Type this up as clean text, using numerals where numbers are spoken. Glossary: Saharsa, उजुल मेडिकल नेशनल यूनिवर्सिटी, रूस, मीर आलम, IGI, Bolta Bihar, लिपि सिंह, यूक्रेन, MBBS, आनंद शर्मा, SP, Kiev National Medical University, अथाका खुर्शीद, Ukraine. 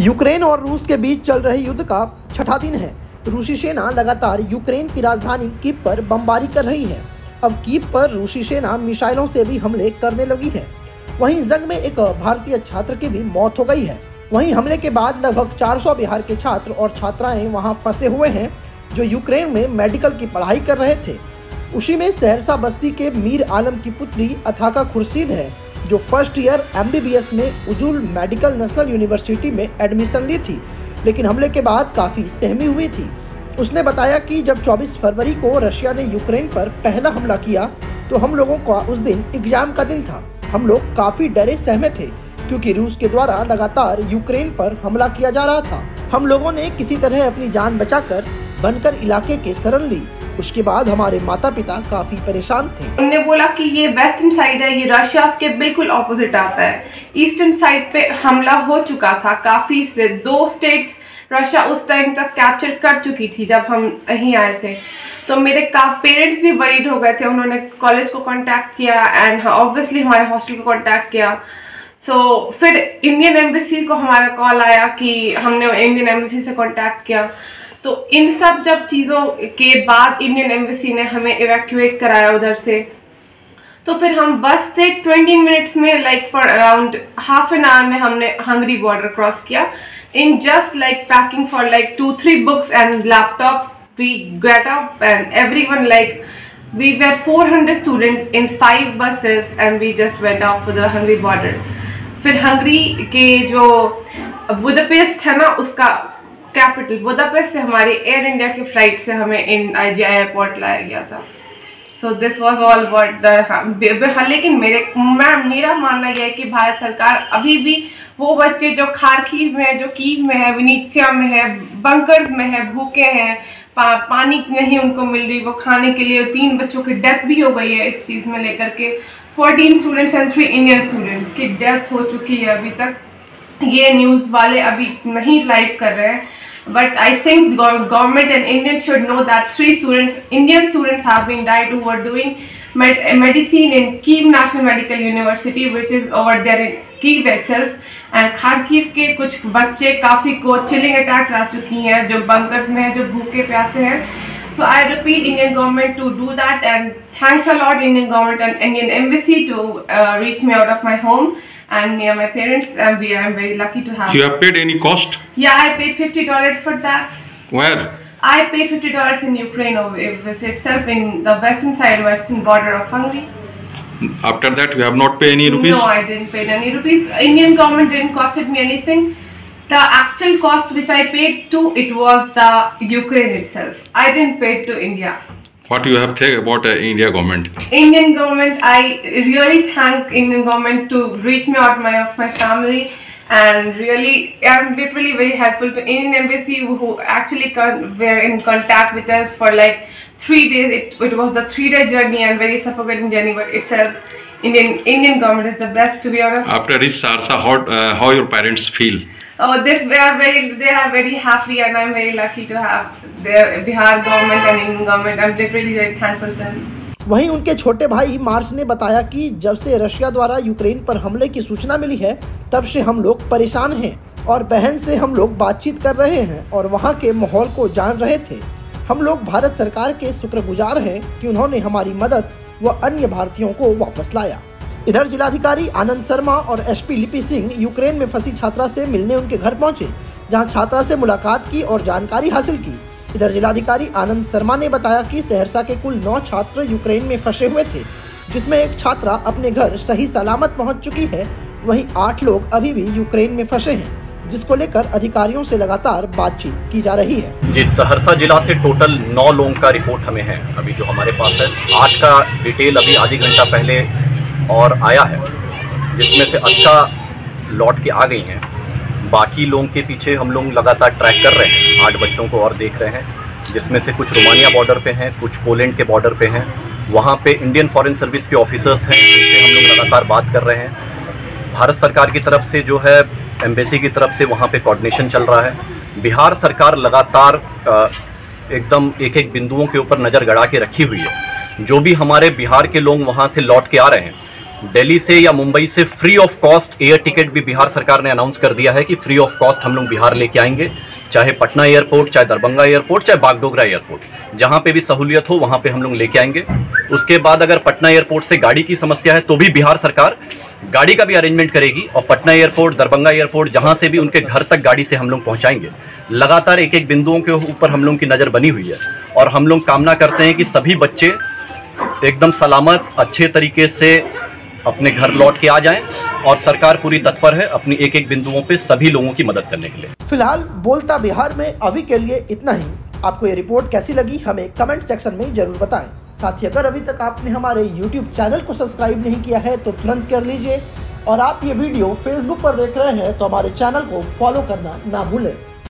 यूक्रेन और रूस के बीच चल रहे युद्ध का छठा दिन है। रूसी सेना लगातार यूक्रेन की राजधानी कीव पर बमबारी कर रही है। अब कीव पर रूसी सेना मिसाइलों से भी हमले करने लगी है। वहीं जंग में एक भारतीय छात्र की भी मौत हो गई है। वहीं हमले के बाद लगभग 400 बिहार के छात्र और छात्राएं वहां फंसे हुए हैं, जो यूक्रेन में मेडिकल की पढ़ाई कर रहे थे। उसी में सहरसा बस्ती के मीर आलम की पुत्री अथाका खुर्शीद है, जो फर्स्ट ईयर MBBS में उजुल मेडिकल नेशनल यूनिवर्सिटी में एडमिशन ली थी, लेकिन हमले के बाद काफ़ी सहमी हुई थी। उसने बताया कि जब 24 फरवरी को रशिया ने यूक्रेन पर पहला हमला किया तो हम लोगों का उस दिन एग्जाम का दिन था। हम लोग काफ़ी डरे सहमे थे, क्योंकि रूस के द्वारा लगातार यूक्रेन पर हमला किया जा रहा था। हम लोगों ने किसी तरह अपनी जान बचाकर बनकर इलाके के शरण ली। उसके बाद हमारे माता पिता काफी परेशान थे। उन्होंने बोला कि ये वेस्टर्न साइड है, ये रशिया के बिल्कुल ऑपोजिट आता है। ईस्टर्न साइड पे हमला हो चुका था काफी से, 2 स्टेट्स रशिया उस टाइम तक कैप्चर कर चुकी थी जब हम यहीं आए थे। तो मेरे पेरेंट्स भी वरीड हो गए थे। उन्होंने कॉलेज को कॉन्टैक्ट किया एंड ऑब्वियसली हमारे हॉस्टल को कॉन्टैक्ट किया। सो फिर इंडियन एम्बेसी को हमारा कॉल आया कि हमने इंडियन एम्बेसी से कॉन्टैक्ट किया। तो इन सब जब चीज़ों के बाद इंडियन एम्बेसी ने हमें इवैक्यूएट कराया उधर से। तो फिर हम बस से 20 मिनट्स में for around half an hour में हमने हंगरी बॉर्डर क्रॉस किया। In just packing for 2-3 books and laptop we get up and everyone we were 400 students in 5 buses and we just went off for the Hungary border. फिर Hungary के जो Budapest है ना, उसका capital Budapest से हमारी air India की flight से हमें IGI एयरपोर्ट लाया गया था। So this was all about the. लेकिन मेरा मानना यह है कि भारत सरकार अभी भी वो बच्चे जो खारखीव में है, जो कीव में है, विनीसिया में है, बंकर्स में है, भूखे हैं, पानी नहीं उनको मिल रही वो खाने के लिए। 3 बच्चों की डेथ भी हो गई है इस चीज़ में लेकर के। 14 स्टूडेंट्स एंड 3 इंडियन स्टूडेंट्स की डेथ हो चुकी है। अभी तक ये न्यूज़ वाले अभी नहीं लाइव कर रहे हैं, but I think government and Indians should know that 3 students, Indian students, have been died who are doing medicine in Kiev National Medical University, which is over there in Kiev itself. And Kharkiv के कुछ बच्चे काफी को chilling attacks आ चुकी हैं, जो bunkers में हैं, जो भूखे प्यासे हैं. So I repeat Indian government to do that, and thanks a lot Indian government and Indian embassy to reach me out of my home. And near my parents, and we are very lucky to have. You have paid any cost? Yeah, I paid $50 for that. Where? I paid $50 in Ukraine itself, in the western border of Hungary. After that, you have not paid any rupees? No, I didn't pay any rupees. Indian government didn't costed me anything. The actual cost which I paid to it was the Ukraine itself. I didn't pay it to India. What you have said about India government? Indian government, I really thank Indian government to reach me out of my family, and really I am literally very helpful to Indian embassy who actually were in contact with us for 3 days. It was the 3-day journey and very suffocating journey, but itself Indian government is the best, to be honest. After reach Saharsa, how your parents feel? Oh, they are very happy, and I'm very lucky to have their Bihar government and Indian government. I'm literally very thankful to them. वहीं उनके छोटे भाई मार्च ने बताया कि जब से Russia द्वारा यूक्रेन पर हमले की सूचना मिली है, तब से हम लोग परेशान हैं और बहन से हम लोग बातचीत कर रहे हैं और वहां के माहौल को जान रहे थे। हम लोग भारत सरकार के शुक्रगुजार हैं कि उन्होंने हमारी मदद व अन्य भारतीयों को वापस लाया। इधर जिलाधिकारी आनंद शर्मा और SP लिपि सिंह यूक्रेन में फंसी छात्रा से मिलने उनके घर पहुंचे, जहां छात्रा से मुलाकात की और जानकारी हासिल की। इधर जिलाधिकारी आनंद शर्मा ने बताया कि सहरसा के कुल 9 छात्र यूक्रेन में फंसे हुए थे, जिसमें एक छात्रा अपने घर सही सलामत पहुंच चुकी है। वहीं 8 लोग अभी भी यूक्रेन में फंसे हैं, जिसको लेकर अधिकारियों से लगातार बातचीत की जा रही है। जी, सहरसा जिला से टोटल 9 लोगों का रिपोर्ट हमें है अभी जो हमारे पास है। 8 का डिटेल अभी आधी घंटा पहले और आया है, जिसमें से अच्छा लौट के आ गई हैं। बाकी लोगों के पीछे हम लोग लगातार ट्रैक कर रहे हैं। 8 बच्चों को और देख रहे हैं, जिसमें से कुछ रोमानिया बॉर्डर पे हैं, कुछ पोलैंड के बॉर्डर पे हैं। वहाँ पे इंडियन फॉरेन सर्विस के ऑफिसर्स हैं, जिनसे हम लोग लगातार बात कर रहे हैं। भारत सरकार की तरफ से जो है एम्बेसी की तरफ से वहाँ पर कोऑर्डिनेशन चल रहा है। बिहार सरकार लगातार एकदम एक बिंदुओं के ऊपर नज़र गड़ा के रखी हुई है। जो भी हमारे बिहार के लोग वहाँ से लौट के आ रहे हैं, दिल्ली से या मुंबई से free of cost air ticket भी बिहार सरकार ने अनाउंस कर दिया है कि फ्री ऑफ कॉस्ट हम लोग बिहार लेके आएंगे, चाहे पटना एयरपोर्ट, चाहे दरभंगा एयरपोर्ट, चाहे बागडोगरा एयरपोर्ट, जहां पे भी सहूलियत हो वहां पे हम लोग लेके आएंगे। उसके बाद अगर पटना एयरपोर्ट से गाड़ी की समस्या है तो भी बिहार सरकार गाड़ी का भी अरेंजमेंट करेगी और पटना एयरपोर्ट, दरभंगा एयरपोर्ट, जहाँ से भी उनके घर तक गाड़ी से हम लोग पहुँचाएंगे। लगातार एक एक बिंदुओं के ऊपर हम लोग की नज़र बनी हुई है और हम लोग कामना करते हैं कि सभी बच्चे एकदम सलामत अच्छे तरीके से अपने घर लौट के आ जाएं और सरकार पूरी तत्पर है अपनी एक एक बिंदुओं पे सभी लोगों की मदद करने के लिए। फिलहाल बोलता बिहार में अभी के लिए इतना ही। आपको ये रिपोर्ट कैसी लगी हमें कमेंट सेक्शन में जरूर बताएं। साथ ही अगर अभी तक आपने हमारे यूट्यूब चैनल को सब्सक्राइब नहीं किया है तो तुरंत कर लीजिए और आप ये वीडियो फेसबुक पर देख रहे हैं तो हमारे चैनल को फॉलो करना ना भूलें।